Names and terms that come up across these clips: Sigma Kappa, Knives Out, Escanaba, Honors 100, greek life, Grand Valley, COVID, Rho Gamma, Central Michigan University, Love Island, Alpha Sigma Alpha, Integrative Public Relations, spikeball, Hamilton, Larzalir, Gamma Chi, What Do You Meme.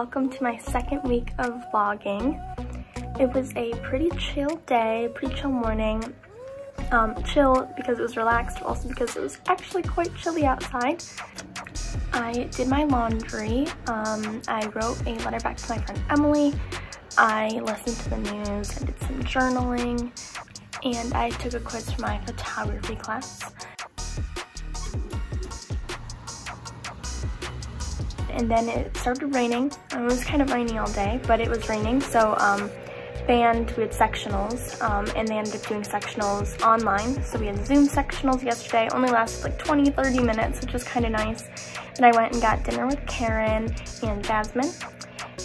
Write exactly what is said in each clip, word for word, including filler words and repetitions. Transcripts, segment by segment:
welcome to my second week of vlogging. It was a pretty chill day, pretty chill morning. Um, chill because it was relaxed, but also because it was actually quite chilly outside. I did my laundry. Um, I wrote a letter back to my friend Emily. I listened to the news. I did some journaling. And I took a quiz for my photography class. And then it started raining. It was kind of rainy all day, but it was raining, so um, band, we had sectionals, um, and they ended up doing sectionals online. So we had Zoom sectionals yesterday, only lasted like twenty, thirty minutes, which was kind of nice. And I went and got dinner with Karen and Jasmine.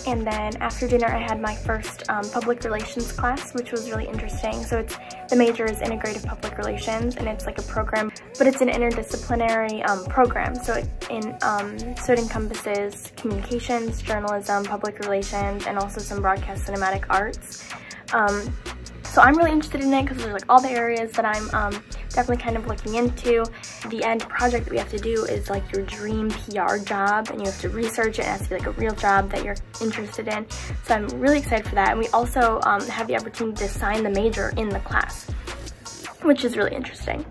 And then after dinner, I had my first um, public relations class, which was really interesting. So it's the major is Integrative Public Relations, and it's like a program, but it's an interdisciplinary um, program. So it in um, so it encompasses communications, journalism, public relations, and also some broadcast cinematic arts. Um, so I'm really interested in it because there's like all the areas that I'm um, definitely kind of looking into. The end project that we have to do is like your dream P R job, and you have to research it, and it has to be like a real job that you're interested in. So I'm really excited for that. And we also um, have the opportunity to sign the major in the class, which is really interesting.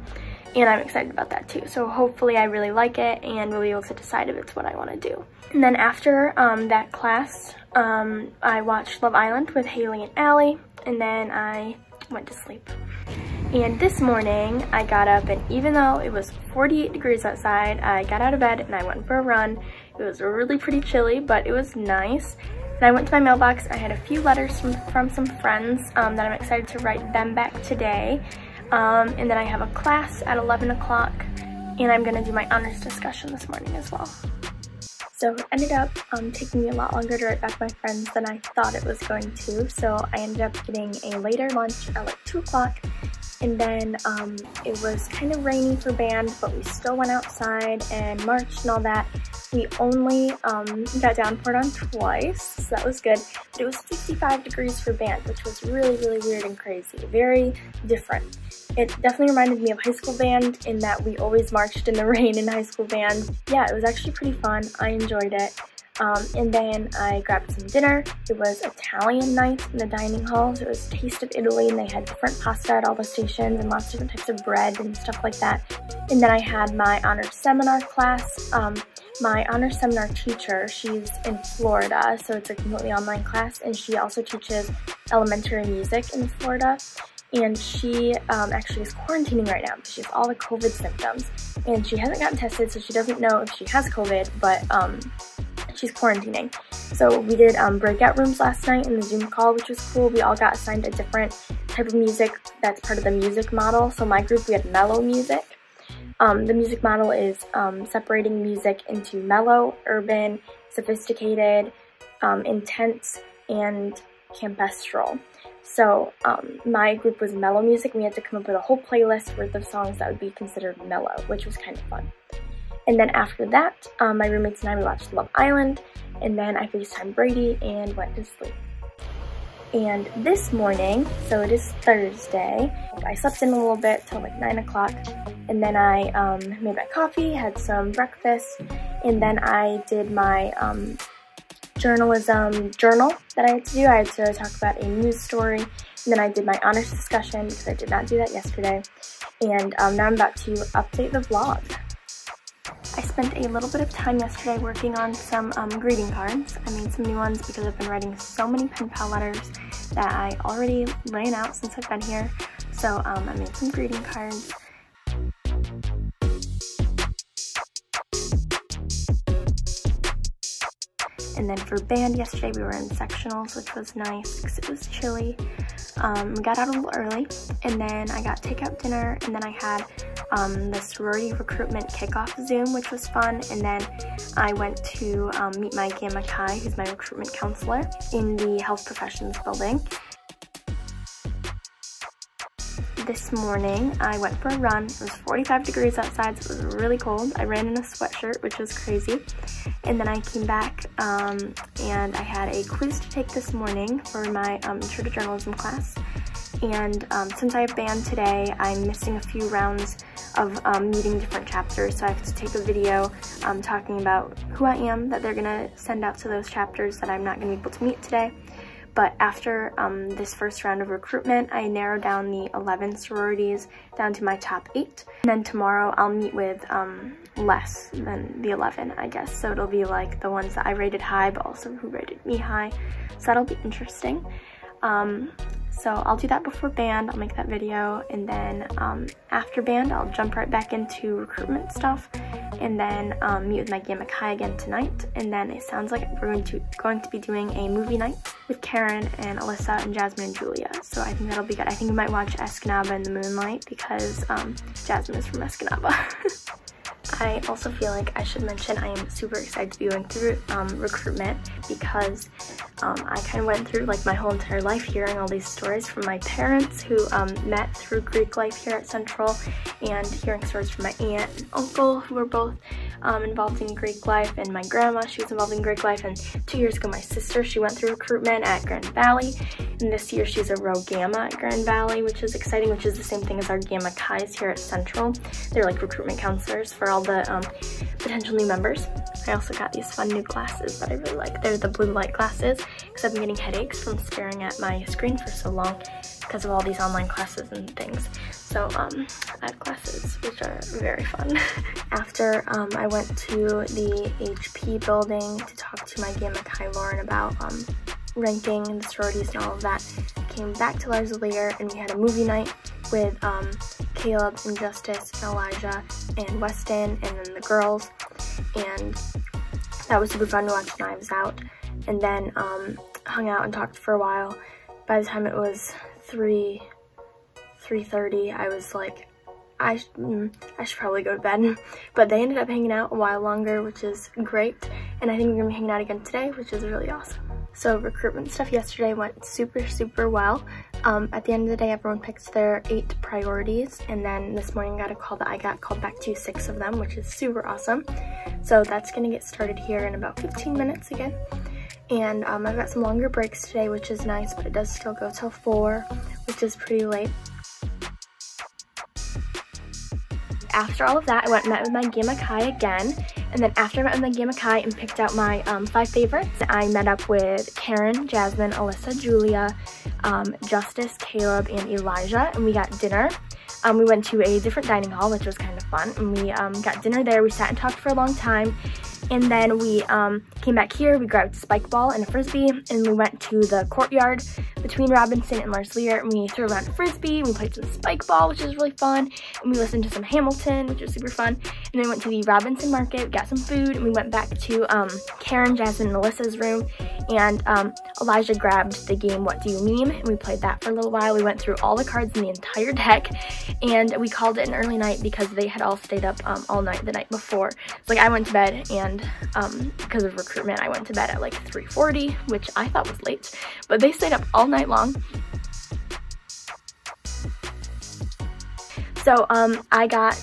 And I'm excited about that too. So hopefully I really like it and we'll be able to decide if it's what I want to do. And then after um, that class, um, I watched Love Island with Haley and Allie, and then I went to sleep. And this morning, I got up, and even though it was forty-eight degrees outside, I got out of bed and I went for a run. It was really pretty chilly, but it was nice. And I went to my mailbox, and I had a few letters from, from some friends um, that I'm excited to write them back today. Um, and then I have a class at eleven o'clock, and I'm gonna do my honors discussion this morning as well. So it ended up um, taking me a lot longer to write back my friends than I thought it was going to, so I ended up getting a later lunch at like two o'clock. And then um, it was kind of rainy for band, but we still went outside and marched and all that. We only um, got downpoured on twice, so that was good. But it was fifty-five degrees for band, which was really, really weird and crazy. Very different. It definitely reminded me of high school band in that we always marched in the rain in high school band. Yeah, it was actually pretty fun. I enjoyed it. Um, and then I grabbed some dinner. It was Italian night in the dining hall, so it was Taste of Italy, and they had different pasta at all the stations and lots of different types of bread and stuff like that. And then I had my honors seminar class. Um, my honors seminar teacher, she's in Florida, so it's a completely online class, and she also teaches elementary music in Florida. And she um, actually is quarantining right now because she has all the COVID symptoms. And she hasn't gotten tested, so she doesn't know if she has COVID, but um, she's quarantining. So we did um, breakout rooms last night in the Zoom call, which was cool. We all got assigned a different type of music that's part of the music model. So my group, we had mellow music. Um, the music model is um, separating music into mellow, urban, sophisticated, um, intense, and campestral. So um, my group was mellow music. We had to come up with a whole playlist worth of songs that would be considered mellow, which was kind of fun. And then after that, um, my roommates and I, we watched Love Island, and then I FaceTimed Brady and went to sleep. And this morning, so it is Thursday, I slept in a little bit till like nine o'clock, and then I um, made my coffee, had some breakfast, and then I did my um, journalism journal that I had to do. I had to talk about a news story, and then I did my honors discussion because I did not do that yesterday. And um, now I'm about to update the vlog. I spent a little bit of time yesterday working on some um, greeting cards. I made some new ones because I've been writing so many pen pal letters that I already ran out since I've been here. So um, I made some greeting cards. And then for band yesterday, we were in sectionals, which was nice because it was chilly. Um, we got out a little early, and then I got takeout dinner, and then I had um, the sorority recruitment kickoff Zoom, which was fun. And then I went to um, meet my Gamma Chi, who's my recruitment counselor, in the health professions building. This morning, I went for a run. It was forty-five degrees outside, so it was really cold. I ran in a sweatshirt, which was crazy. And then I came back, um, and I had a quiz to take this morning for my um, intro to journalism class. and um, since I banned today, I'm missing a few rounds of um, meeting different chapters, so I have to take a video um, talking about who I am that they're gonna send out to those chapters that I'm not gonna be able to meet today. But after um, this first round of recruitment, I narrow down the eleven sororities down to my top eight. And then tomorrow I'll meet with um, less than the eleven, I guess. So it'll be like the ones that I rated high, but also who rated me high. So that'll be interesting. Um, so I'll do that before band, I'll make that video. And then um, after band, I'll jump right back into recruitment stuff. And then um, meet with my Gamma Chi again tonight, and then it sounds like we're going to going to be doing a movie night with Karen and Alyssa and Jasmine and Julia, so I think that'll be good. I think we might watch Escanaba in the Moonlight because um, Jasmine is from Escanaba. I also feel like I should mention I am super excited to be going through um, recruitment because um, I kind of went through like my whole entire life hearing all these stories from my parents who um, met through Greek life here at Central, and hearing stories from my aunt and uncle who were both um, involved in Greek life, and my grandma, she was involved in Greek life, and two years ago my sister, she went through recruitment at Grand Valley, and this year she's a Rho Gamma at Grand Valley, which is exciting, which is the same thing as our Gamma Chi's here at Central. They're like recruitment counselors for all the um, potential new members. I also got these fun new glasses that I really like. They're the blue light glasses because I've been getting headaches from staring at my screen for so long because of all these online classes and things. So um, I have classes, which are very fun. After um, I went to the H P building to talk to my Gamma Chi Lauren about um, ranking and the sororities and all of that. I came back to Larzalir and we had a movie night with um, Caleb and Justice and Elijah and Weston and then the girls, and that was super fun to watch Knives Out, and then um, hung out and talked for a while. By the time it was three, three thirty, I was like, I, sh mm, I should probably go to bed, but they ended up hanging out a while longer, which is great, and I think we're gonna be hanging out again today, which is really awesome. So recruitment stuff yesterday went super, super well. Um, at the end of the day, everyone picks their eight priorities, and then this morning I got a call that I got called back to six of them, which is super awesome. So that's gonna get started here in about fifteen minutes again. And um, I've got some longer breaks today, which is nice, but it does still go till four, which is pretty late. After all of that, I went and met with my Gamma Chi again. And then after I met with my Gamma Chi and picked out my um, five favorites, I met up with Karen, Jasmine, Alyssa, Julia, um, Justice, Caleb, and Elijah, and we got dinner. Um, we went to a different dining hall, which was kind of fun, and we um, got dinner there. We sat and talked for a long time, and then we um, came back here, we grabbed a spike ball and a frisbee, and we went to the courtyard between Robinson and Larzalir, and we threw around a frisbee, and we played some spike ball, which was really fun, and we listened to some Hamilton, which was super fun, and then we went to the Robinson market, got some food, and we went back to um, Karen, Jasmine, and Alyssa's room, and um, Elijah grabbed the game What Do You Meme, and we played that for a little while. We went through all the cards in the entire deck, and we called it an early night because they had all stayed up um, all night the night before. Like, I went to bed, and Um, because of recruitment, I went to bed at like three forty, which I thought was late, but they stayed up all night long. So um, I got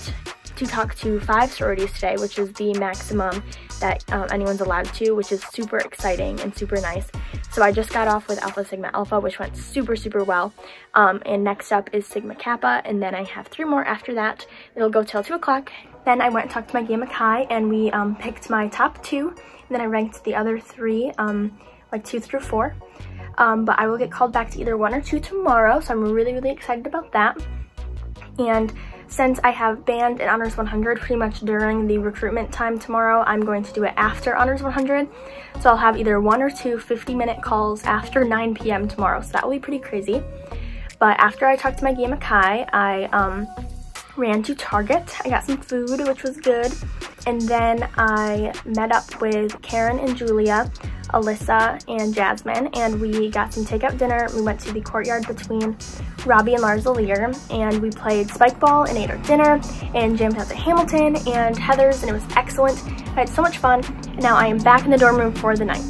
to talk to five sororities today, which is the maximum that um, anyone's allowed to, which is super exciting and super nice. So I just got off with Alpha Sigma Alpha, which went super, super well. Um, and next up is Sigma Kappa, and then I have three more after that. It'll go till two o'clock. Then I went and talked to my Gamma Chi, and we um, picked my top two, and then I ranked the other three, um, like two through four. Um, but I will get called back to either one or two tomorrow, so I'm really, really excited about that. And since I have band and Honors one hundred pretty much during the recruitment time tomorrow, I'm going to do it after Honors one hundred. So I'll have either one or two fifty minute calls after nine p m tomorrow, so that will be pretty crazy. But after I talked to my Gamma Chi, I um, ran to Target. I got some food, which was good. And then I met up with Karen and Julia, Alyssa and Jasmine, and we got some takeout dinner. We went to the courtyard between Robbie and Larzalir, and we played spike ball and ate our dinner and jammed out to Hamilton and Heather's, and it was excellent. I had so much fun, and now I am back in the dorm room for the night.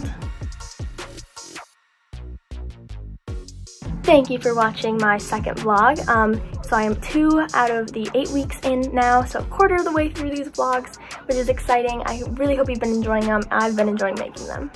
Thank you for watching my second vlog. Um, so I am two out of the eight weeks in now, so a quarter of the way through these vlogs, which is exciting. I really hope you've been enjoying them. I've been enjoying making them.